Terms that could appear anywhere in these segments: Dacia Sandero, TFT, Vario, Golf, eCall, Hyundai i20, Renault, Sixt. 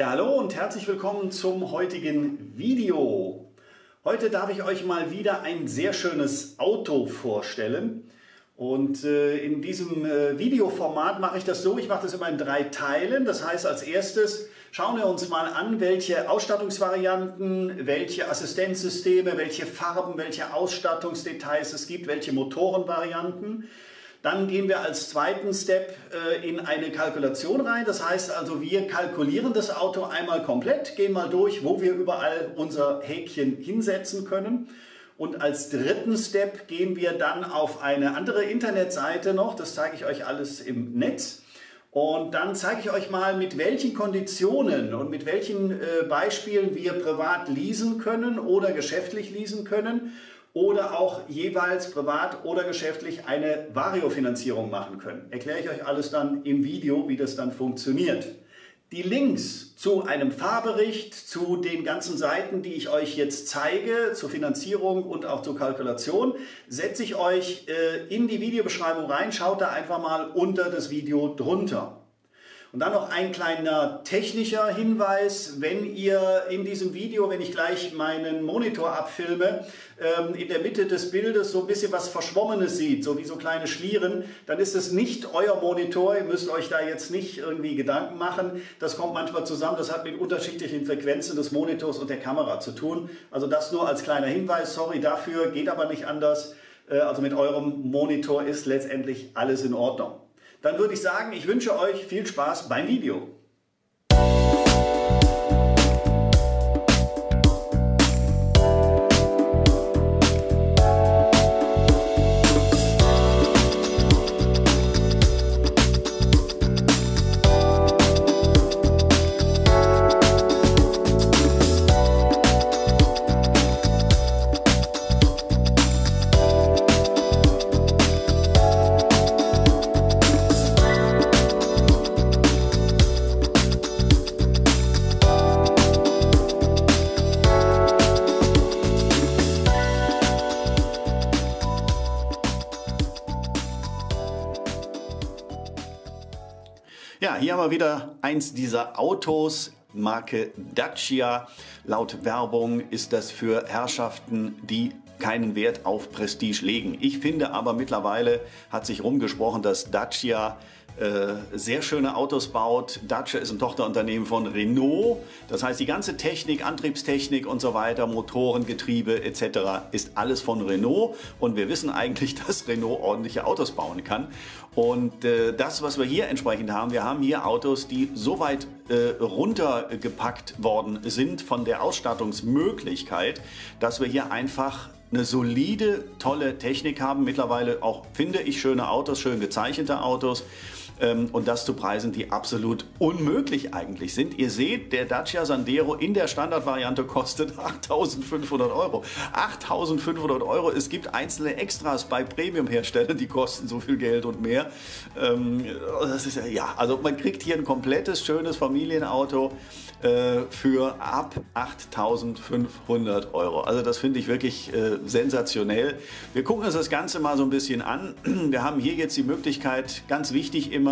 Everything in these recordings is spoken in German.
Ja, hallo und herzlich willkommen zum heutigen Video. Heute darf ich euch mal wieder ein sehr schönes Auto vorstellen. Und in diesem Videoformat mache ich das so, ich mache das immer in 3 Teilen. Das heißt, als erstes schauen wir uns mal an, welche Ausstattungsvarianten, welche Assistenzsysteme, welche Farben, welche Ausstattungsdetails es gibt, welche Motorenvarianten. Dann gehen wir als zweiten Step in eine Kalkulation rein. Das heißt also, wir kalkulieren das Auto einmal komplett, gehen mal durch, wo wir überall unser Häkchen hinsetzen können. Und als dritten Step gehen wir dann auf eine andere Internetseite noch. Das zeige ich euch alles im Netz. Und dann zeige ich euch mal, mit welchen Konditionen und mit welchen Beispielen wir privat leasen können oder geschäftlich leasen können. Oder auch jeweils privat oder geschäftlich eine Vario-Finanzierung machen können. Erkläre ich euch alles dann im Video, wie das dann funktioniert. Die Links zu einem Fahrbericht, zu den ganzen Seiten, die ich euch jetzt zeige, zur Finanzierung und auch zur Kalkulation, setze ich euch in die Videobeschreibung rein. Schaut da einfach mal unter das Video drunter. Und dann noch ein kleiner technischer Hinweis, wenn ihr in diesem Video, wenn ich gleich meinen Monitor abfilme, in der Mitte des Bildes so ein bisschen was Verschwommenes seht, so wie so kleine Schlieren, dann ist es nicht euer Monitor, ihr müsst euch da jetzt nicht irgendwie Gedanken machen. Das kommt manchmal zusammen, das hat mit unterschiedlichen Frequenzen des Monitors und der Kamera zu tun. Also das nur als kleiner Hinweis, sorry dafür, geht aber nicht anders. Also mit eurem Monitor ist letztendlich alles in Ordnung. Dann würde ich sagen, ich wünsche euch viel Spaß beim Video. Ja, hier haben wir wieder eins dieser Autos, Marke Dacia. Laut Werbung ist das für Herrschaften, die keinen Wert auf Prestige legen. Ich finde aber, mittlerweile hat sich rumgesprochen, dass Dacia sehr schöne Autos baut. Dacia ist ein Tochterunternehmen von Renault. Das heißt, die ganze Technik, Antriebstechnik und so weiter, Motoren, Getriebe etc. ist alles von Renault. Und wir wissen eigentlich, dass Renault ordentliche Autos bauen kann. Und das, was wir hier entsprechend haben, wir haben hier Autos, die so weit runtergepackt worden sind von der Ausstattungsmöglichkeit, dass wir hier einfach eine solide, tolle Technik haben. Mittlerweile auch, finde ich, schöne Autos, schön gezeichnete Autos. Und das zu Preisen, die absolut unmöglich eigentlich sind. Ihr seht, der Dacia Sandero in der Standardvariante kostet 8.500 Euro. 8.500 Euro. Es gibt einzelne Extras bei Premium-Herstellern, die kosten so viel Geld und mehr. Das ist ja, also man kriegt hier ein komplettes, schönes Familienauto für ab 8.500 Euro. Also das finde ich wirklich sensationell. Wir gucken uns das Ganze mal so ein bisschen an. Wir haben hier jetzt die Möglichkeit, ganz wichtig immer,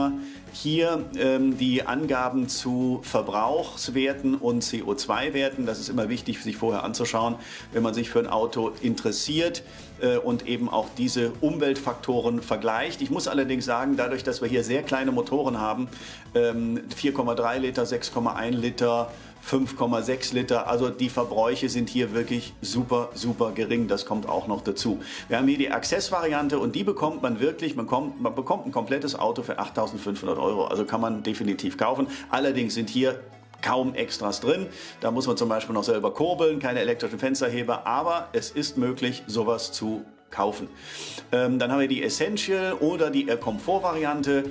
hier die Angaben zu Verbrauchswerten und CO2-Werten. Das ist immer wichtig, sich vorher anzuschauen, wenn man sich für ein Auto interessiert und eben auch diese Umweltfaktoren vergleicht. Ich muss allerdings sagen, dadurch, dass wir hier sehr kleine Motoren haben, 4,3 Liter, 6,1 Liter, 5,6 Liter, also die Verbräuche sind hier wirklich super, super gering, das kommt auch noch dazu. Wir haben hier die Access-Variante und die bekommt man wirklich, man bekommt ein komplettes Auto für 8.500 Euro, also kann man definitiv kaufen. Allerdings sind hier kaum Extras drin, da muss man zum Beispiel noch selber kurbeln, keine elektrischen Fensterheber, aber es ist möglich, sowas zu kaufen. Dann haben wir die Essential oder die Komfort-Variante.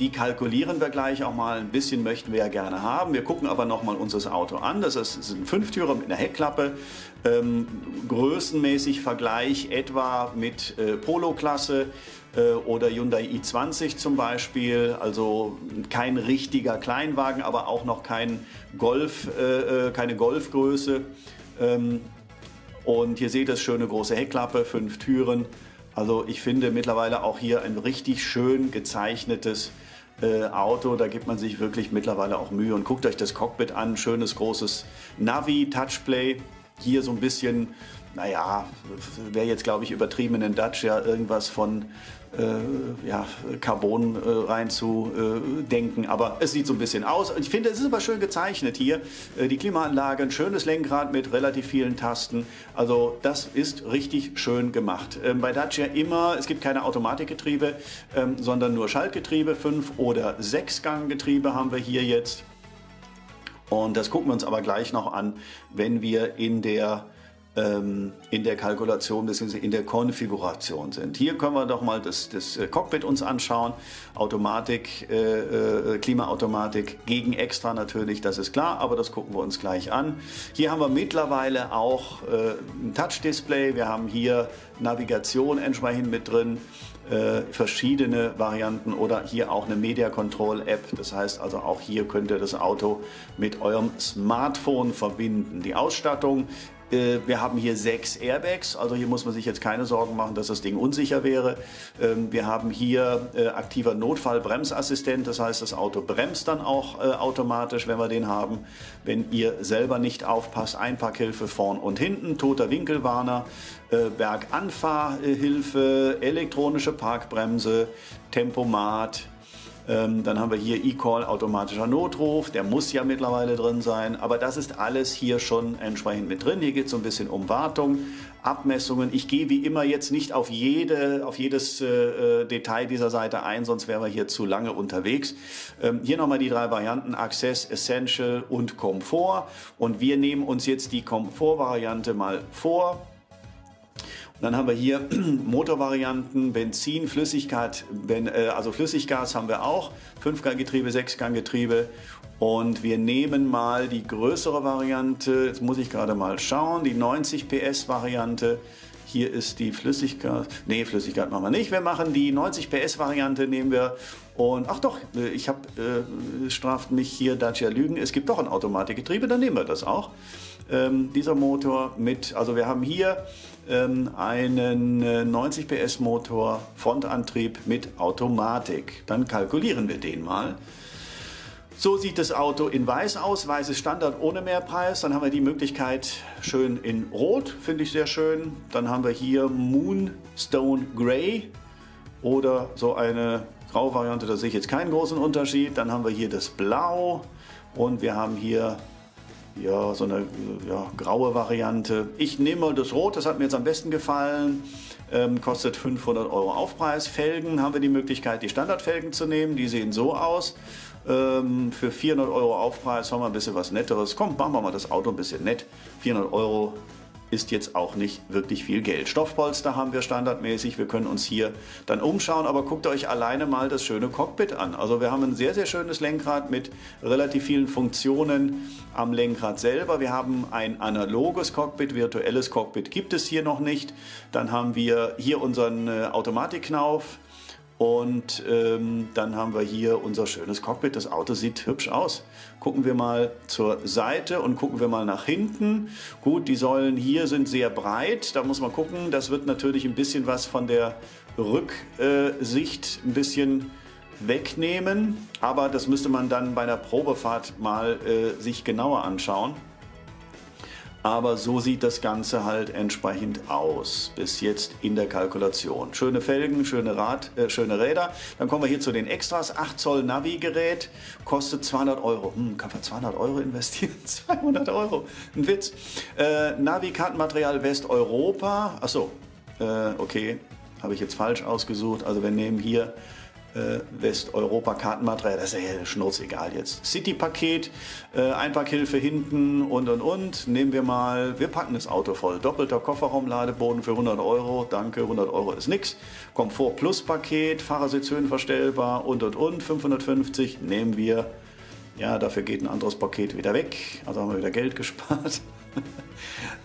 Die kalkulieren wir gleich auch mal. Ein bisschen möchten wir ja gerne haben. Wir gucken aber nochmal uns das Auto an. Das ist ein Fünftürer mit einer Heckklappe. Größenmäßig Vergleich etwa mit Polo-Klasse oder Hyundai i20 zum Beispiel. Also kein richtiger Kleinwagen, aber auch noch kein Golf, keine Golfgröße. Und hier seht ihr das schöne große Heckklappe, 5 Türen. Also ich finde mittlerweile auch hier ein richtig schön gezeichnetes Auto, da gibt man sich wirklich mittlerweile auch Mühe und guckt euch das Cockpit an, schönes großes Navi, Touchplay, hier so ein bisschen, naja, wäre jetzt glaube ich übertrieben in den Dacia irgendwas von ja, Carbon reinzudenken, aber es sieht so ein bisschen aus. Ich finde, es ist aber schön gezeichnet hier, die Klimaanlage, ein schönes Lenkrad mit relativ vielen Tasten, also das ist richtig schön gemacht. Bei Dacia immer, es gibt keine Automatikgetriebe, sondern nur Schaltgetriebe, 5- oder 6-Ganggetriebe haben wir hier jetzt. Und das gucken wir uns aber gleich noch an, wenn wir in der Kalkulation bzw. in der Konfiguration sind. Hier können wir doch mal das Cockpit uns anschauen. Automatik, Klimaautomatik gegen extra natürlich, das ist klar, aber das gucken wir uns gleich an. Hier haben wir mittlerweile auch ein Touch-Display. Wir haben hier Navigation entsprechend mit drin, verschiedene Varianten oder hier auch eine Media Control App. Das heißt also, auch hier könnt ihr das Auto mit eurem Smartphone verbinden. Die Ausstattung, wir haben hier 6 Airbags, also hier muss man sich jetzt keine Sorgen machen, dass das Ding unsicher wäre. Wir haben hier aktiver Notfallbremsassistent, das heißt, das Auto bremst dann auch automatisch, wenn wir den haben. Wenn ihr selber nicht aufpasst, Einparkhilfe vorn und hinten, toter Winkelwarner, Berganfahrhilfe, elektronische Parkbremse, Tempomat. Dann haben wir hier eCall, automatischer Notruf, der muss ja mittlerweile drin sein, aber das ist alles hier schon entsprechend mit drin. Hier geht es so ein bisschen um Wartung, Abmessungen. Ich gehe wie immer jetzt nicht auf jedes Detail dieser Seite ein, sonst wären wir hier zu lange unterwegs. Hier nochmal die 3 Varianten, Access, Essential und Komfort, und wir nehmen uns jetzt die Komfort-Variante mal vor. Dann haben wir hier Motorvarianten, Benzin, Flüssigkeit, also Flüssiggas haben wir auch, 5-Gang-Getriebe, 6-Gang-Getriebe, und wir nehmen mal die größere Variante, jetzt muss ich gerade mal schauen, die 90 PS Variante. Hier ist die Flüssiggas, nee, Flüssigkeit machen wir nicht, wir machen die 90 PS Variante, nehmen wir. Und ach doch, ich habe straft mich hier Dacia Lügen, es gibt doch ein Automatikgetriebe, dann nehmen wir das auch. Dieser Motor mit, also wir haben hier einen 90 PS Motor, Frontantrieb mit Automatik. Dann kalkulieren wir den mal. So sieht das Auto in weiß aus, weißes Standard ohne Mehrpreis. Dann haben wir die Möglichkeit schön in Rot, finde ich sehr schön. Dann haben wir hier Moonstone Grey oder so eine Grau-Variante, da sehe ich jetzt keinen großen Unterschied. Dann haben wir hier das Blau und wir haben hier ja, so eine ja, graue Variante. Ich nehme mal das Rot, das hat mir jetzt am besten gefallen. Kostet 500 € Aufpreis. Felgen haben wir die Möglichkeit, die Standardfelgen zu nehmen, die sehen so aus. Für 400 € Aufpreis haben wir ein bisschen was Netteres. Komm, machen wir mal das Auto ein bisschen nett. 400 € ist jetzt auch nicht wirklich viel Geld. Stoffpolster haben wir standardmäßig. Wir können uns hier dann umschauen, aber guckt euch alleine mal das schöne Cockpit an. Also wir haben ein sehr, sehr schönes Lenkrad mit relativ vielen Funktionen am Lenkrad selber. Wir haben ein analoges Cockpit, virtuelles Cockpit gibt es hier noch nicht. Dann haben wir hier unseren Automatikknauf. Und dann haben wir hier unser schönes Cockpit. Das Auto sieht hübsch aus. Gucken wir mal zur Seite und gucken wir mal nach hinten. Gut, die Säulen hier sind sehr breit. Da muss man gucken. Das wird natürlich ein bisschen was von der Rücksicht ein bisschen wegnehmen. Aber das müsste man dann bei einer Probefahrt mal sich genauer anschauen. Aber so sieht das Ganze halt entsprechend aus, bis jetzt in der Kalkulation. Schöne Felgen, schöne Räder. Dann kommen wir hier zu den Extras. 8 Zoll Navi-Gerät, kostet 200 €. Kann man 200 € investieren? 200 €, ein Witz. Navi-Kartenmaterial Westeuropa. Achso, okay, habe ich jetzt falsch ausgesucht. Also wir nehmen hier Westeuropa Kartenmaterial, das ist ja schnurzegal jetzt. City-Paket, Einparkhilfe hinten und. Nehmen wir mal, wir packen das Auto voll. Doppelter Kofferraumladeboden für 100 €, danke, 100 € ist nix. Komfort Plus Paket, Fahrersitz höhenverstellbar und, 550 nehmen wir. Ja, dafür geht ein anderes Paket wieder weg, also haben wir wieder Geld gespart.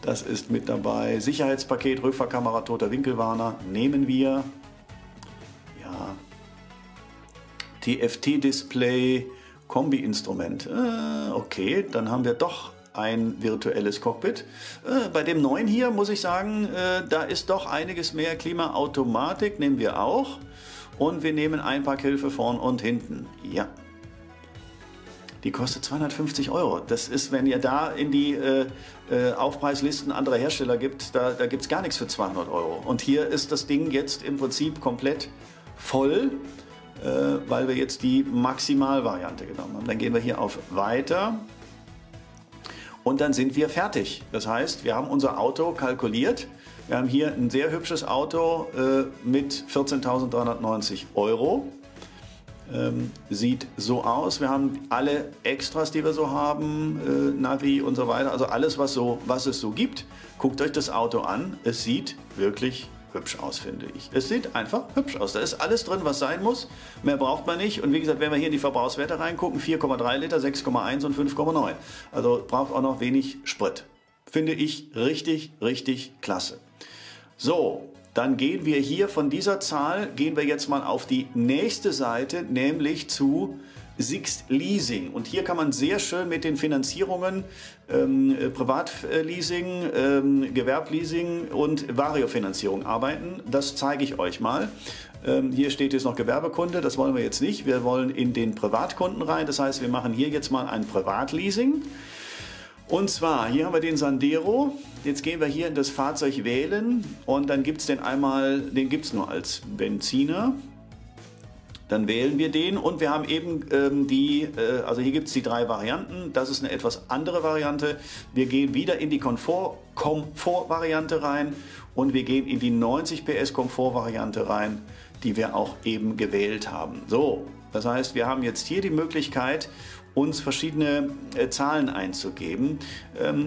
Das ist mit dabei. Sicherheitspaket, Rückfahrkamera, toter Winkelwarner nehmen wir. Ja. TFT-Display, Kombi-Instrument. Okay, dann haben wir doch ein virtuelles Cockpit. Bei dem neuen hier muss ich sagen, da ist doch einiges mehr. Klimaautomatik nehmen wir auch. und wir nehmen ein Parkhilfe vorn und hinten. Ja. Die kostet 250 Euro. Das ist, wenn ihr da in die Aufpreislisten anderer Hersteller gibt, da gibt es gar nichts für 200 Euro. Und hier ist das Ding jetzt im Prinzip komplett voll, weil wir jetzt die Maximalvariante genommen haben. Dann gehen wir hier auf Weiter und dann sind wir fertig. Das heißt, wir haben unser Auto kalkuliert. Wir haben hier ein sehr hübsches Auto mit 14.390 Euro. Sieht so aus. Wir haben alle Extras, die wir so haben, Navi und so weiter. Also alles, was es so gibt. Guckt euch das Auto an. Es sieht wirklich hübsch aus, finde ich. Es sieht einfach hübsch aus. Da ist alles drin, was sein muss. Mehr braucht man nicht. Und wie gesagt, wenn wir hier in die Verbrauchswerte reingucken, 4,3 Liter, 6,1 und 5,9. Also braucht auch noch wenig Sprit. Finde ich richtig, richtig klasse. So. Dann gehen wir hier von dieser Zahl, gehen wir jetzt mal auf die nächste Seite, nämlich zu Sixt Leasing. Und hier kann man sehr schön mit den Finanzierungen, Privatleasing, Gewerbleasing und Vario-Finanzierung arbeiten. Das zeige ich euch mal. Hier steht jetzt noch Gewerbekunde, das wollen wir jetzt nicht. Wir wollen in den Privatkunden rein, das heißt, wir machen hier jetzt mal ein Privatleasing. Und zwar, hier haben wir den Sandero, jetzt gehen wir hier in das Fahrzeug wählen und dann gibt es den einmal, den gibt es nur als Benziner. Dann wählen wir den und wir haben eben also hier gibt es die drei Varianten, das ist eine etwas andere Variante. Wir gehen wieder in die Komfortvariante rein und wir gehen in die 90 PS Komfortvariante rein, die wir auch eben gewählt haben. So, das heißt, wir haben jetzt hier die Möglichkeit, uns verschiedene Zahlen einzugeben.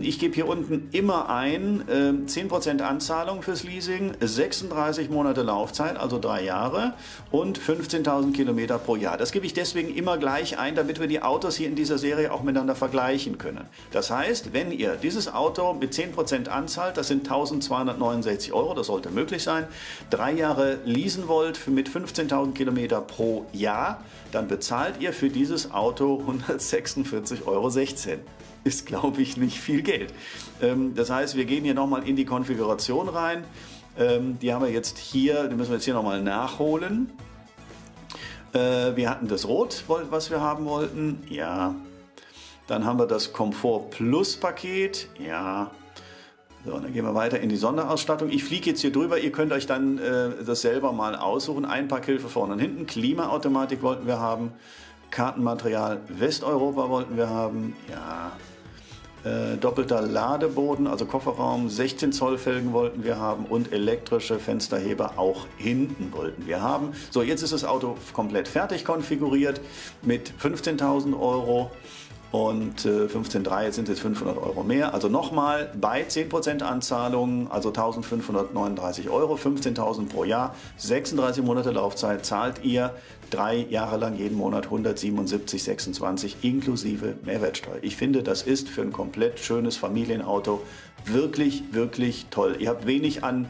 Ich gebe hier unten immer ein 10% Anzahlung fürs Leasing, 36 Monate Laufzeit, also 3 Jahre und 15.000 Kilometer pro Jahr. Das gebe ich deswegen immer gleich ein, damit wir die Autos hier in dieser Serie auch miteinander vergleichen können. Das heißt, wenn ihr dieses Auto mit 10% anzahlt, das sind 1.269 Euro, das sollte möglich sein, 3 Jahre leasen wollt mit 15.000 Kilometer pro Jahr, dann bezahlt ihr für dieses Auto 146,16 Euro. Ist, glaube ich, nicht viel Geld. Das heißt, wir gehen hier nochmal in die Konfiguration rein. Die haben wir jetzt hier, die müssen wir jetzt hier nochmal nachholen. Wir hatten das Rot, was wir haben wollten. Ja. Dann haben wir das Komfort Plus Paket. Ja. So, dann gehen wir weiter in die Sonderausstattung. Ich fliege jetzt hier drüber, ihr könnt euch dann das selber mal aussuchen. Ein Parkhilfe vorne und hinten. Klimaautomatik wollten wir haben. Kartenmaterial Westeuropa wollten wir haben, ja, doppelter Ladeboden, also Kofferraum, 16 Zoll Felgen wollten wir haben und elektrische Fensterheber auch hinten wollten wir haben. So, jetzt ist das Auto komplett fertig konfiguriert mit 15.000 Euro und 15.300, jetzt sind es 500 Euro mehr. Also nochmal bei 10% Anzahlungen, also 1.539 Euro, 15.000 pro Jahr, 36 Monate Laufzeit, zahlt ihr 3 Jahre lang jeden Monat 177,26 inklusive Mehrwertsteuer. Ich finde, das ist für ein komplett schönes Familienauto wirklich, wirklich toll. Ihr habt wenig an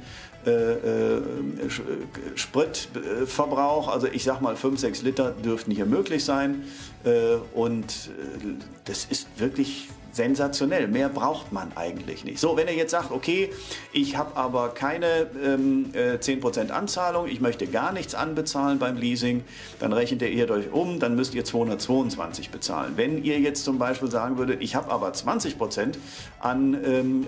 Spritverbrauch, also ich sag mal 5, 6 Liter dürften hier möglich sein und das ist wirklich sensationell. Mehr braucht man eigentlich nicht. So, wenn ihr jetzt sagt, okay, ich habe aber keine 10% Anzahlung, ich möchte gar nichts anbezahlen beim Leasing, dann rechnet ihr euch um, dann müsst ihr 222 bezahlen. Wenn ihr jetzt zum Beispiel sagen würdet, ich habe aber 20% an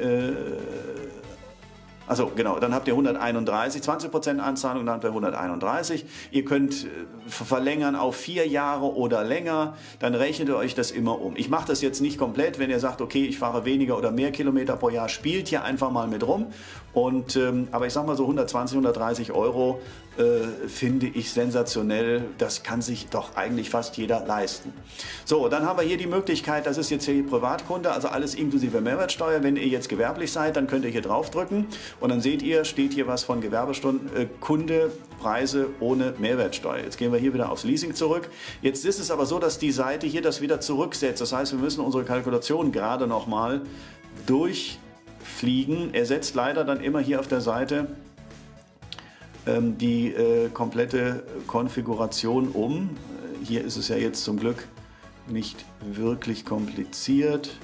also genau, dann habt ihr 131, 20% Anzahlung, dann habt ihr 131. Ihr könnt verlängern auf 4 Jahre oder länger, dann rechnet ihr euch das immer um. Ich mache das jetzt nicht komplett, wenn ihr sagt, okay, ich fahre weniger oder mehr Kilometer pro Jahr, spielt hier einfach mal mit rum. Und, aber ich sag mal so 120, 130 Euro finde ich sensationell. Das kann sich doch eigentlich fast jeder leisten. So, dann haben wir hier die Möglichkeit, das ist jetzt hier Privatkunde, also alles inklusive Mehrwertsteuer. Wenn ihr jetzt gewerblich seid, dann könnt ihr hier drauf drücken. Und dann seht ihr, steht hier was von Gewerbestunden, Kunde, Preise ohne Mehrwertsteuer. Jetzt gehen wir hier wieder aufs Leasing zurück. Jetzt ist es aber so, dass die Seite hier das wieder zurücksetzt. Das heißt, wir müssen unsere Kalkulation gerade nochmal durchfliegen. Er setzt leider dann immer hier auf der Seite die komplette Konfiguration um. Hier ist es ja jetzt zum Glück nicht wirklich kompliziert.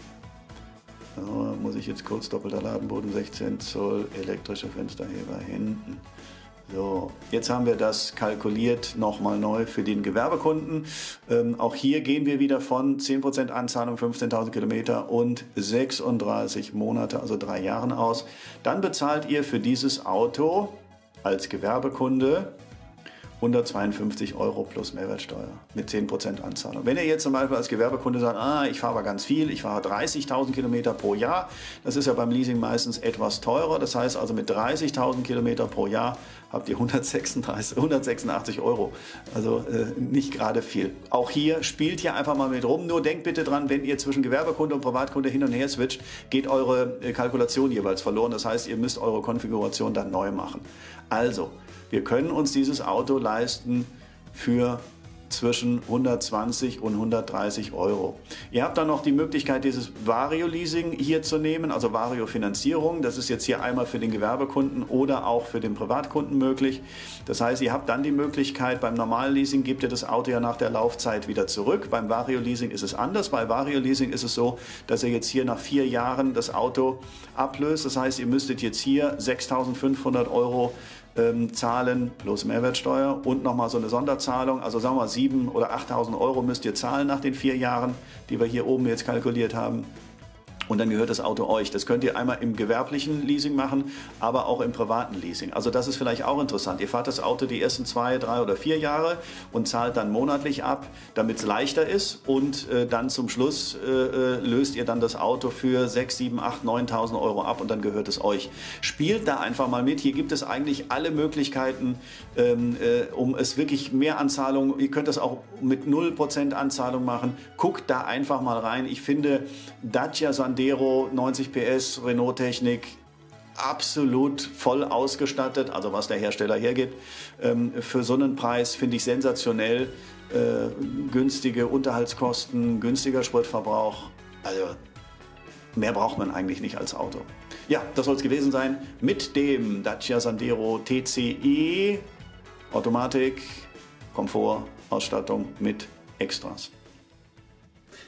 Muss ich jetzt kurz doppelter Ladenboden, 16 Zoll, elektrische Fensterheber hinten. So, jetzt haben wir das kalkuliert nochmal neu für den Gewerbekunden. Auch hier gehen wir wieder von 10% Anzahlung, 15.000 Kilometer und 36 Monate, also 3 Jahren aus. Dann bezahlt ihr für dieses Auto als Gewerbekunde 152 € plus Mehrwertsteuer mit 10% Anzahlung. Wenn ihr jetzt zum Beispiel als Gewerbekunde sagt, ich fahre aber ganz viel, ich fahre 30.000 Kilometer pro Jahr, das ist ja beim Leasing meistens etwas teurer, das heißt also mit 30.000 Kilometer pro Jahr habt ihr 186 €, also nicht gerade viel. Auch hier spielt ihr einfach mal mit rum, nur denkt bitte dran, wenn ihr zwischen Gewerbekunde und Privatkunde hin und her switcht, geht eure Kalkulation jeweils verloren, das heißt ihr müsst eure Konfiguration dann neu machen. Also, wir können uns dieses Auto leisten für zwischen 120 und 130 €. Ihr habt dann noch die Möglichkeit, dieses Vario-Leasing hier zu nehmen, also Vario-Finanzierung. Das ist jetzt hier einmal für den Gewerbekunden oder auch für den Privatkunden möglich. Das heißt, ihr habt dann die Möglichkeit, beim normalen Leasing gebt ihr das Auto ja nach der Laufzeit wieder zurück. Beim Vario-Leasing ist es anders. Bei Vario-Leasing ist es so, dass ihr jetzt hier nach 4 Jahren das Auto ablöst. Das heißt, ihr müsstet jetzt hier 6.500 € zahlen plus Mehrwertsteuer und nochmal so eine Sonderzahlung, also sagen wir mal 7.000 oder 8.000 € müsst ihr zahlen nach den 4 Jahren, die wir hier oben jetzt kalkuliert haben. Und dann gehört das Auto euch. Das könnt ihr einmal im gewerblichen Leasing machen, aber auch im privaten Leasing. Also das ist vielleicht auch interessant. Ihr fahrt das Auto die ersten 2, 3 oder 4 Jahre und zahlt dann monatlich ab, damit es leichter ist. Und dann zum Schluss löst ihr dann das Auto für 6.000, 7.000, 8.000, 9.000 € ab und dann gehört es euch. Spielt da einfach mal mit. Hier gibt es eigentlich alle Möglichkeiten, um es wirklich mehr Anzahlung. Ihr könnt das auch mit 0% Anzahlung machen. Guckt da einfach mal rein. Ich finde Dacia Sandero, 90 PS, Renault-Technik, absolut voll ausgestattet, also was der Hersteller hergibt. Für so einen Preis finde ich sensationell. Günstige Unterhaltskosten, günstiger Spritverbrauch. Also mehr braucht man eigentlich nicht als Auto. Ja, das soll es gewesen sein mit dem Dacia Sandero TCE. Automatik, Komfort, Ausstattung mit Extras.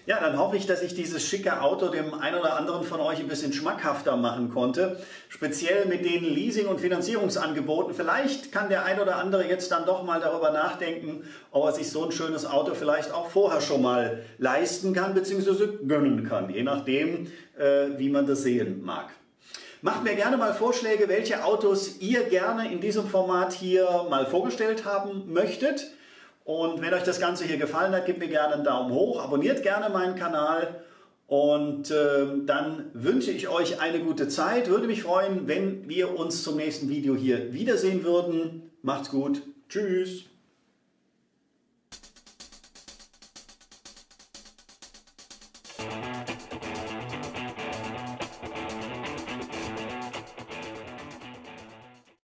Ja, dann hoffe ich, dass ich dieses schicke Auto dem einen oder anderen von euch ein bisschen schmackhafter machen konnte. Speziell mit den Leasing- und Finanzierungsangeboten. Vielleicht kann der ein oder andere jetzt dann doch mal darüber nachdenken, ob er sich so ein schönes Auto vielleicht auch vorher schon mal leisten kann bzw. gönnen kann. Je nachdem, wie man das sehen mag. Macht mir gerne mal Vorschläge, welche Autos ihr gerne in diesem Format hier mal vorgestellt haben möchtet. Und wenn euch das Ganze hier gefallen hat, gebt mir gerne einen Daumen hoch, abonniert gerne meinen Kanal und dann wünsche ich euch eine gute Zeit. Würde mich freuen, wenn wir uns zum nächsten Video hier wiedersehen würden. Macht's gut. Tschüss.